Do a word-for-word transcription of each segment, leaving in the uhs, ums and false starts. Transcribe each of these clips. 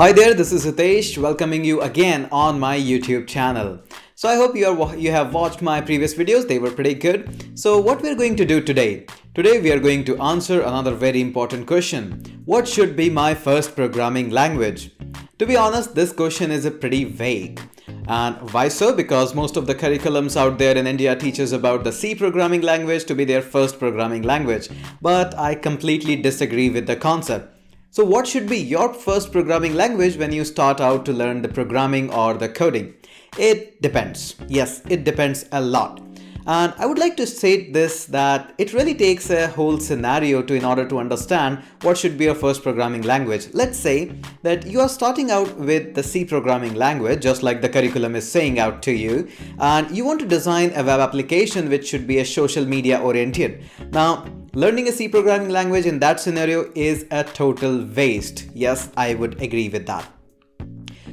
Hi there, this is Hitesh, welcoming you again on my YouTube channel. So I hope you are you have watched my previous videos, they were pretty good. So what we're going to do today? Today we are going to answer another very important question. What should be my first programming language? To be honest, this question is a pretty vague. And why so? Because most of the curriculums out there in India teaches about the C programming language to be their first programming language. But I completely disagree with the concept. So what should be your first programming language when you start out to learn the programming or the coding? It depends. Yes, it depends a lot. And I would like to state this that it really takes a whole scenario to in order to understand what should be your first programming language. Let's say that you are starting out with the C programming language, just like the curriculum is saying out to you, and you want to design a web application which should be a social media oriented. Now, learning a C programming language in that scenario is a total waste. Yes, I would agree with that.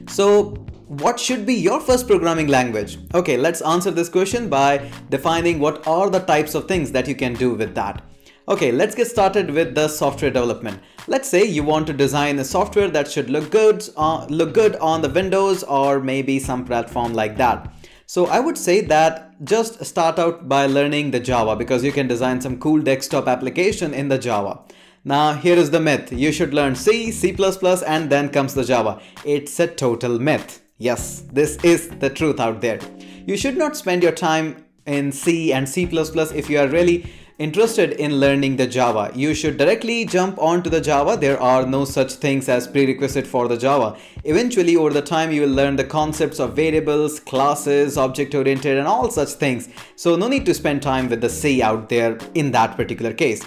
So, what should be your first programming language? Okay, let's answer this question by defining what are the types of things that you can do with that. Okay, let's get started with the software development. Let's say you want to design a software that should look good, uh, look good on the Windows or maybe some platform like that. So I would say that just start out by learning the Java because you can design some cool desktop application in the Java. Now here is the myth. You should learn C, C plus plus and then comes the Java. It's a total myth. Yes, this is the truth out there. You should not spend your time in C and C plus plus if you are really interested in learning the Java. You should directly jump onto the Java. There are no such things as prerequisite for the Java. Eventually over the time you will learn the concepts of variables, classes, object oriented and all such things. So no need to spend time with the C out there in that particular case.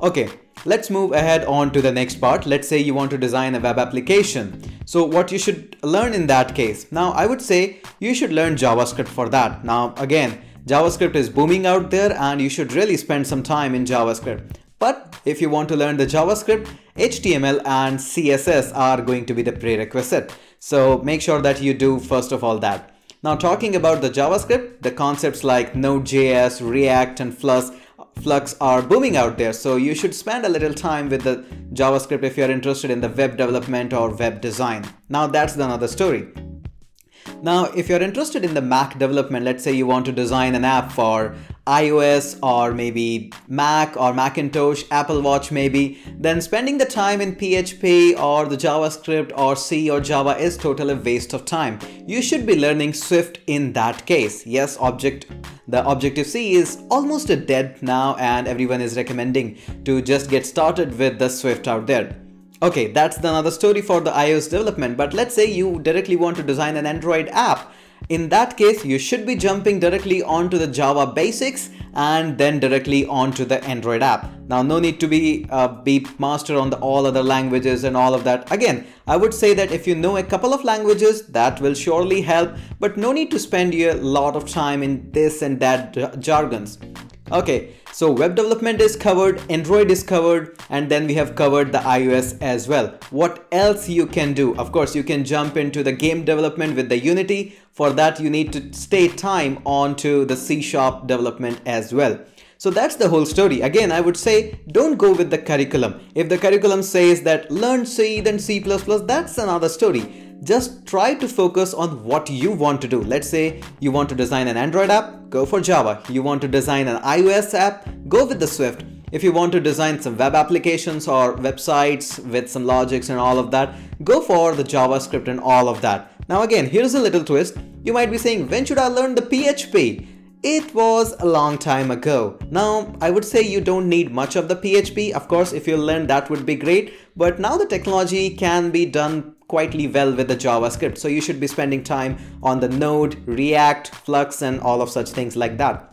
Okay, let's move ahead on to the next part. Let's say you want to design a web application. So what you should learn in that case? Now I would say you should learn JavaScript for that. Now again, JavaScript is booming out there and you should really spend some time in JavaScript. But if you want to learn the JavaScript, H T M L and C S S are going to be the prerequisite. So make sure that you do first of all that. Now talking about the JavaScript, the concepts like Node dot J S, React and Flux are booming out there. So you should spend a little time with the JavaScript if you're interested in the web development or web design. Now that's another story. Now, if you're interested in the Mac development, let's say you want to design an app for iOS or maybe Mac or Macintosh, Apple Watch maybe, then spending the time in P H P or the JavaScript or C or Java is totally a waste of time. You should be learning Swift in that case. Yes, object, the Objective-C is almost a dead now and everyone is recommending to just get started with the Swift out there. Okay, that's another story for the iOS development, but let's say you directly want to design an Android app. In that case, you should be jumping directly onto the Java basics and then directly onto the Android app. Now, no need to be uh, be master on the all other languages and all of that. Again, I would say that if you know a couple of languages, that will surely help, but no need to spend a lot of time in this and that jargons. Okay, so web development is covered, Android is covered, and then we have covered the iOS as well. What else you can do? Of course, you can jump into the game development with the Unity. For that, you need to stay time onto the C sharp development as well. So that's the whole story. Again, I would say don't go with the curriculum. If the curriculum says that learn C, then C plus plus, that's another story. Just try to focus on what you want to do. Let's say you want to design an Android app, go for Java. You want to design an iOS app, go with the Swift. If you want to design some web applications or websites with some logics and all of that, go for the JavaScript and all of that. Now again, here's a little twist. You might be saying, when should I learn the P H P? It was a long time ago. Now, I would say you don't need much of the P H P. Of course, if you learn that would be great, but now the technology can be done quietly well with the JavaScript. So you should be spending time on the Node, React, Flux and all of such things like that.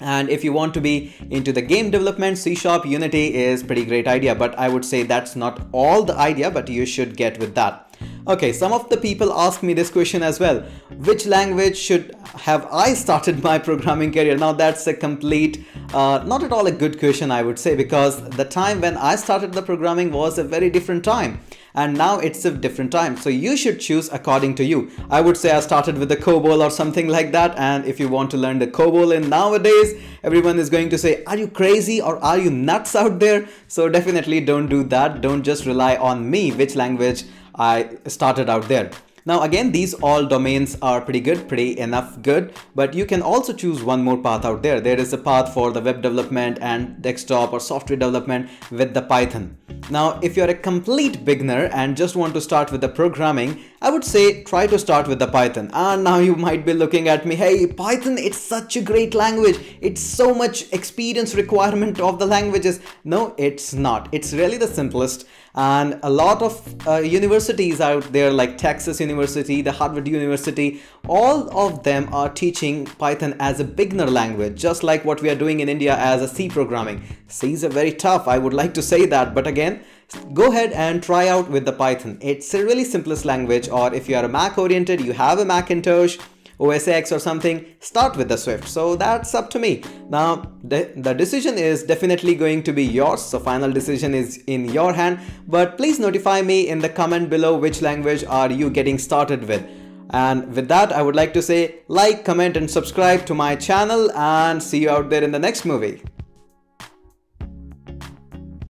And if you want to be into the game development, C sharp, Unity is pretty great idea, but I would say that's not all the idea, but you should get with that. Okay, some of the people ask me this question as well. Which language should have I started my programming career? Now that's a complete, uh, not at all a good question I would say, because the time when I started the programming was a very different time. And now it's a different time. So you should choose according to you. I would say I started with the COBOL or something like that. And if you want to learn the COBOL in nowadays, everyone is going to say, are you crazy or are you nuts out there? So definitely don't do that. Don't just rely on me, which language I started out there. Now again, these all domains are pretty good, pretty enough good, but you can also choose one more path out there. There is a path for the web development and desktop or software development with the Python. Now, if you're a complete beginner and just want to start with the programming, I would say try to start with the Python. And now you might be looking at me, hey, Python, it's such a great language. It's so much experience requirement of the languages. No, it's not. It's really the simplest. And a lot of uh, universities out there like Texas University, the Harvard University, all of them are teaching Python as a beginner language, just like what we are doing in India as a C programming. C is a very tough, I would like to say that, but again, go ahead and try out with the Python. It's a really simplest language, or if you are a Mac oriented, you have a Macintosh, O S X or something, start with the Swift. So that's up to me. Now the, the decision is definitely going to be yours. So final decision is in your hand, but please notify me in the comment below which language are you getting started with. And with that, I would like to say like, comment and subscribe to my channel, and see you out there in the next movie.